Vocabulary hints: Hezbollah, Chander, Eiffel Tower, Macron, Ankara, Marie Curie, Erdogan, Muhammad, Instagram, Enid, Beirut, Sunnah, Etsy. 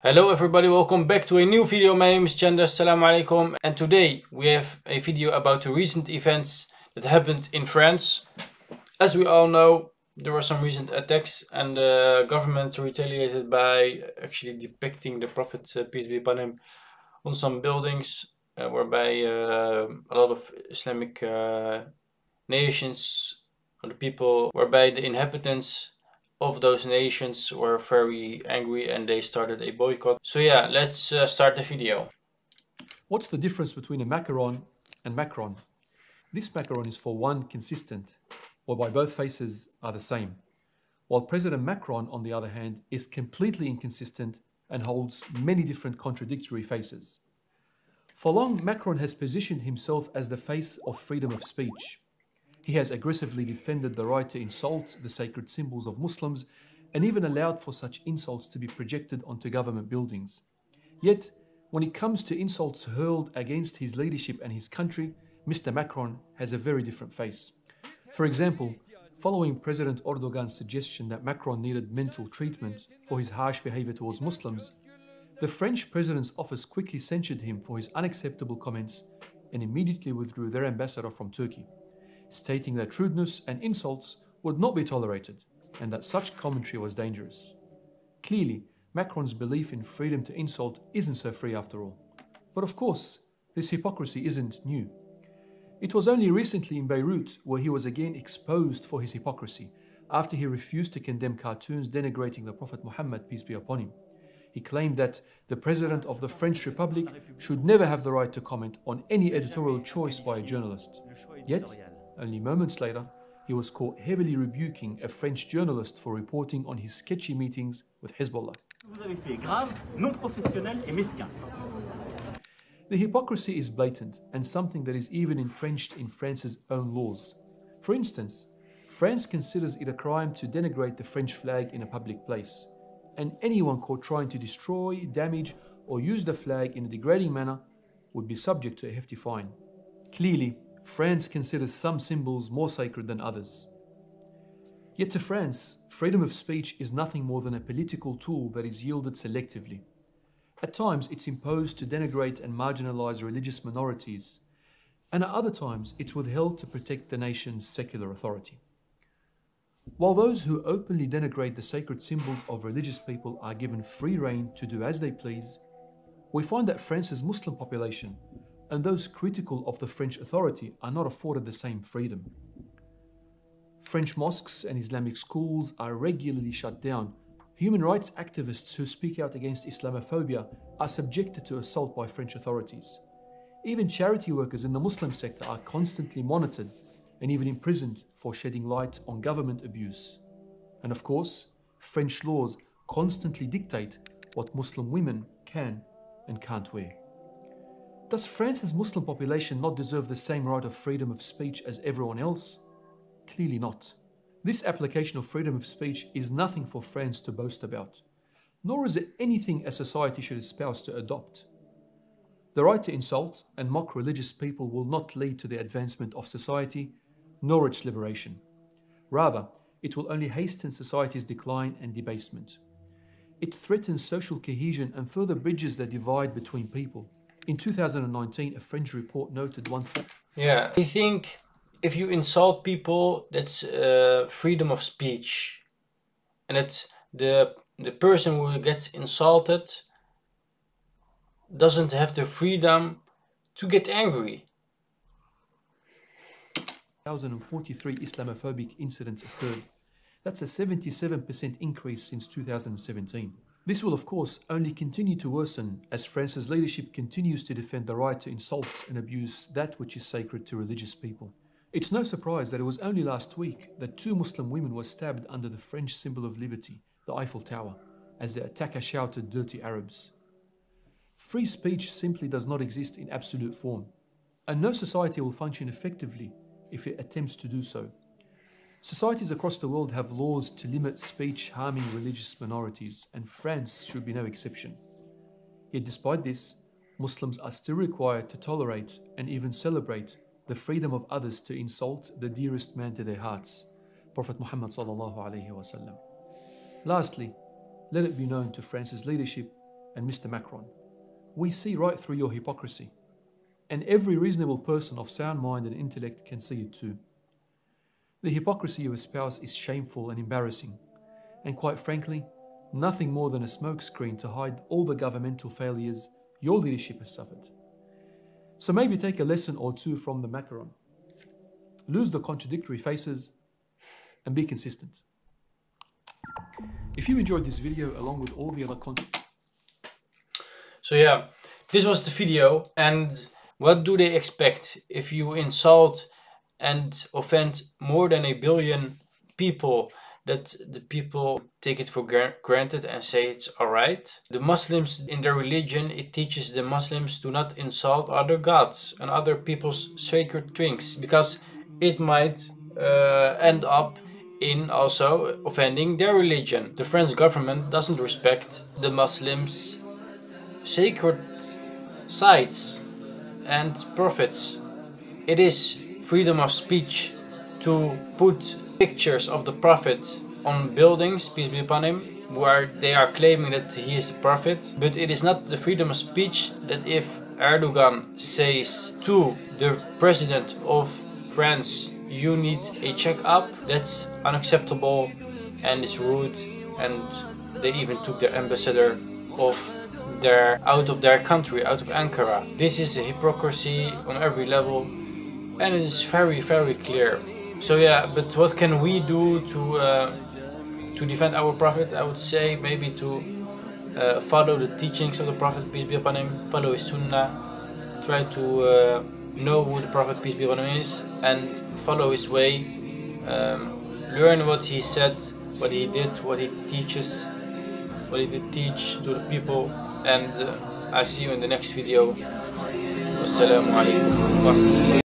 Hello everybody, welcome back to a new video. My name is Chander, assalamu alaikum, and today we have a video about the recent events that happened in France. As we all know, there were some recent attacks and the government retaliated by actually depicting the Prophet, peace be upon him, on some buildings whereby a lot of Islamic nations or the people, whereby the inhabitants of those nations were very angry and they started a boycott. So yeah, let's start the video. What's the difference between a macaron and Macron? This macaron is for one consistent, whereby both faces are the same, while President Macron, on the other hand, is completely inconsistent and holds many different contradictory faces. For long, Macron has positioned himself as the face of freedom of speech. He has aggressively defended the right to insult the sacred symbols of Muslims and even allowed for such insults to be projected onto government buildings. Yet, when it comes to insults hurled against his leadership and his country, Mr. Macron has a very different face. For example, following President Erdogan's suggestion that Macron needed mental treatment for his harsh behavior towards Muslims, the French president's office quickly censured him for his unacceptable comments and immediately withdrew their ambassador from Turkey, stating that rudeness and insults would not be tolerated and that such commentary was dangerous. Clearly, Macron's belief in freedom to insult isn't so free after all. But of course, this hypocrisy isn't new. It was only recently in Beirut where he was again exposed for his hypocrisy after he refused to condemn cartoons denigrating the Prophet Muhammad, peace be upon him. He claimed that the President of the French Republic should never have the right to comment on any editorial choice by a journalist. Yet, only moments later, he was caught heavily rebuking a French journalist for reporting on his sketchy meetings with Hezbollah. The hypocrisy is blatant and something that is even entrenched in France's own laws. For instance, France considers it a crime to denigrate the French flag in a public place, and anyone caught trying to destroy, damage, or use the flag in a degrading manner would be subject to a hefty fine. Clearly, France considers some symbols more sacred than others. Yet to France, freedom of speech is nothing more than a political tool that is wielded selectively. At times, it's imposed to denigrate and marginalize religious minorities, and at other times, it's withheld to protect the nation's secular authority. While those who openly denigrate the sacred symbols of religious people are given free rein to do as they please, we find that France's Muslim population and those critical of the French authority are not afforded the same freedom. French mosques and Islamic schools are regularly shut down. Human rights activists who speak out against Islamophobia are subjected to assault by French authorities. Even charity workers in the Muslim sector are constantly monitored and even imprisoned for shedding light on government abuse. And of course, French laws constantly dictate what Muslim women can and can't wear. Does France's Muslim population not deserve the same right of freedom of speech as everyone else? Clearly not. This application of freedom of speech is nothing for France to boast about, nor is it anything a society should espouse to adopt. The right to insult and mock religious people will not lead to the advancement of society, nor its liberation. Rather, it will only hasten society's decline and debasement. It threatens social cohesion and further bridges the divide between people. In 2019, a French report noted one thing. Yeah, I think if you insult people, that's freedom of speech. And it's the person who gets insulted doesn't have the freedom to get angry. 1,043 Islamophobic incidents occurred. That's a 77% increase since 2017. This will, of course, only continue to worsen as France's leadership continues to defend the right to insult and abuse that which is sacred to religious people. It's no surprise that it was only last week that two Muslim women were stabbed under the French symbol of liberty, the Eiffel Tower, as the attacker shouted, "Dirty Arabs." Free speech simply does not exist in absolute form, and no society will function effectively if it attempts to do so. Societies across the world have laws to limit speech harming religious minorities, and France should be no exception. Yet despite this, Muslims are still required to tolerate and even celebrate the freedom of others to insult the dearest man to their hearts, Prophet Muhammad sallallahu alaihi wasallam. Lastly, let it be known to France's leadership and Mr. Macron. We see right through your hypocrisy. And every reasonable person of sound mind and intellect can see it too. The hypocrisy you espouse is shameful and embarrassing, and quite frankly, nothing more than a smokescreen to hide all the governmental failures your leadership has suffered. So maybe take a lesson or two from the Macron. Lose the contradictory faces and be consistent. If you enjoyed this video along with all the other content. So yeah, this was the video. And what do they expect if you insult and offend more than 1 billion people? That the people take it for granted and say it's alright. The Muslims in their religion, it teaches the Muslims to not insult other gods and other people's sacred things, because it might end up in also offending their religion. The French government doesn't respect the Muslims' sacred sites and prophets. It is freedom of speech to put pictures of the Prophet on buildings, peace be upon him, where they are claiming that he is the Prophet. But it is not the freedom of speech that if Erdogan says to the President of France, you need a checkup, that's unacceptable and it's rude, and they even took their ambassador out of their country, out of Ankara. This is a hypocrisy on every level, and it is very, very clear. So yeah, but what can we do to defend our Prophet? I would say maybe to follow the teachings of the Prophet, peace be upon him, follow his Sunnah, try to know who the Prophet, peace be upon him, is, and follow his way, learn what he said, what he did, what he teaches, what he did teach to the people, and I see you in the next video. Wassalamu alaikum.